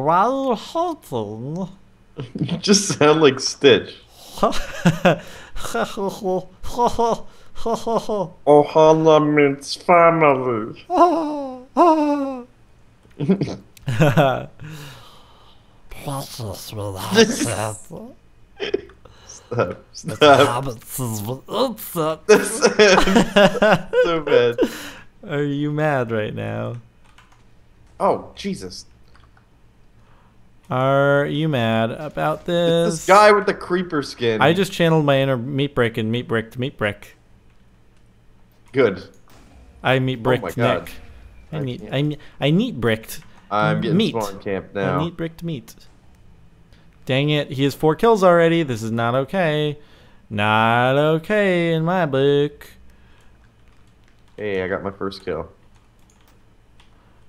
Raoul Hawthorne. You just sound like Stitch. O'Hallamid's family. Precious relaxed. Stop. Stop. So bad. Are you mad right now? Oh, Jesus. Are you mad about this? This guy with the creeper skin. I just channeled my inner meat brick and meat brick to meat brick. Good. I meat bricked Nick. I neat bricked. I'm getting meat. Spawn camp now. I neat bricked meat. Dang it. He has 4 kills already. This is not okay. Not okay in my book. Hey, I got my first kill.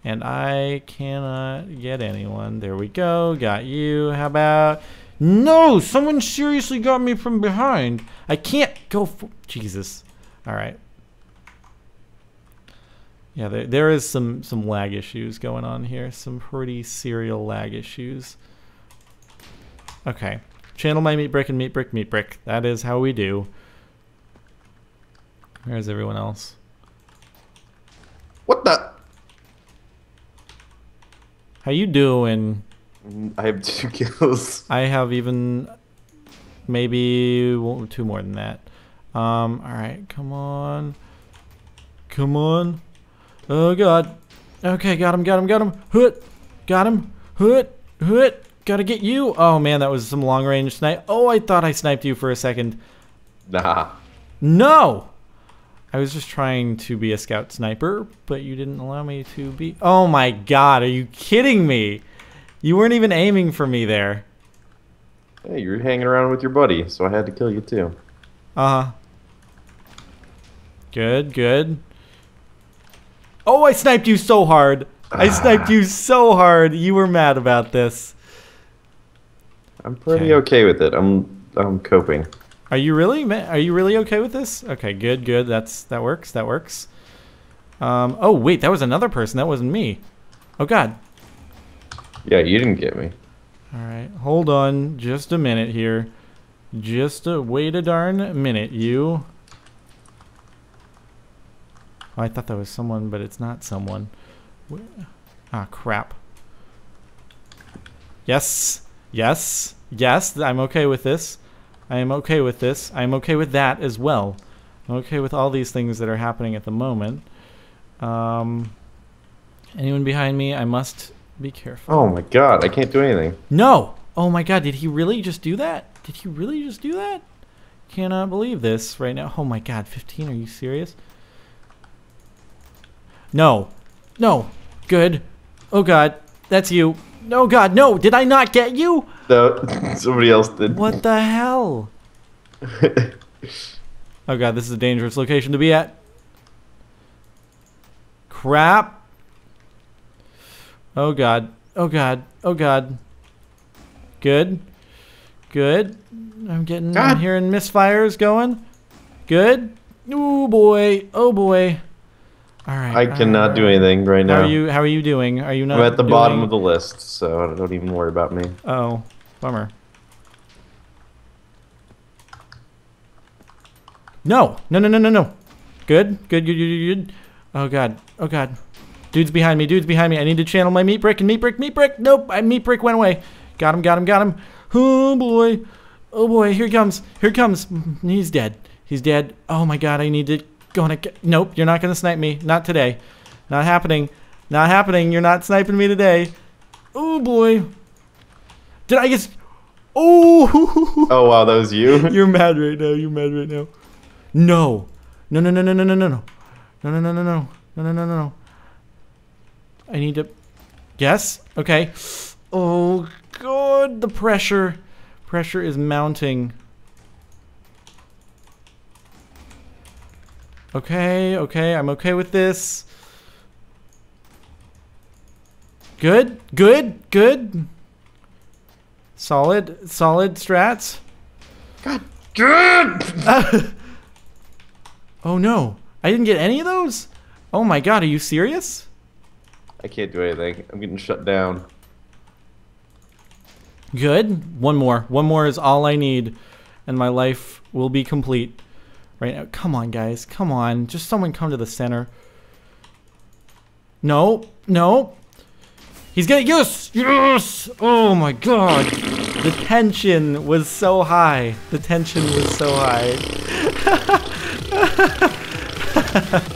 And I cannot get anyone. There we go. Got you. How about... No! Someone seriously got me from behind. I can't go for... Jesus. Alright. Yeah, there is some lag issues going on here. Some pretty serial lag issues. Okay. Channel my meat brick and meat brick, meat brick. That is how we do. Where's everyone else? What the... How you doing? I have 2 kills. I have even maybe 2 more than that. All right, come on, come on. Oh God. Okay, got him, got him, got him. Hoot, got him. Hoot, hoot. Gotta get you. Oh man, that was some long range snipe. Oh, I thought I sniped you for a second. Nah. No. I was just trying to be a scout sniper, but you didn't allow me to be... Oh my God, are you kidding me? You weren't even aiming for me there. Hey, you were hanging around with your buddy, so I had to kill you too. Uh-huh. Good, good. Oh, I sniped you so hard. I sniped you so hard. You were mad about this. I'm pretty okay with it. I'm coping. Are you really okay with this? Okay, good, good. That works. Oh wait, that was another person. That wasn't me. Oh God. Yeah, you didn't get me. All right, hold on, just a minute here. Just wait a darn minute, you. Oh, I thought that was someone, but it's not someone. Ah, crap. Yes, yes, yes. I'm okay with this. I am okay with this. I am okay with that as well. I'm okay with all these things that are happening at the moment. Anyone behind me? I must be careful. Oh my God, I can't do anything. No! Oh my God, did he really just do that? Did he really just do that? Cannot believe this right now. Oh my God, 15, are you serious? No. No. Good. Oh God, that's you. No, God, no! Did I not get you? No, somebody else did. What the hell? Oh, God, this is a dangerous location to be at. Crap. Oh, God. Oh, God. Oh, God. Good. Good. I'm getting God. I'm hearing misfires going. Good. Oh, boy. Oh, boy. All right, I cannot do anything right now. How are you doing? Are you not? I'm at the bottom of the list, so don't even worry about me. Oh, bummer. No, no, no, no, no, no. Good, good, good, good, good. Oh God, oh God. Dude's behind me. Dude's behind me. I need to channel my meat brick and meat brick, meat brick. Nope, my meat brick went away. Got him, got him, got him. Oh boy, oh boy. Here he comes. Here he comes. He's dead. He's dead. Oh my God, I need to. Gonna get, nope, you're not gonna snipe me. Not today. Not happening. Not happening. You're not sniping me today. Oh boy. Did I just? Oh. Oh wow, that was you. You're mad right now. You're mad right now. No. No no no no no no no no no no no no no no no no no. I need to. Yes. Okay. Oh God, the pressure. Pressure is mounting. Okay, okay, I'm okay with this. Good, good, good. Solid, solid strats. God, good! Oh no, I didn't get any of those? Oh my God, are you serious? I can't do anything, I'm getting shut down. Good. One more. One more is all I need, and my life will be complete. Right now. Come on, guys. Come on. Just someone come to the center. No. No. He's gonna... Yes! Yes! Oh, my God. The tension was so high. The tension was so high.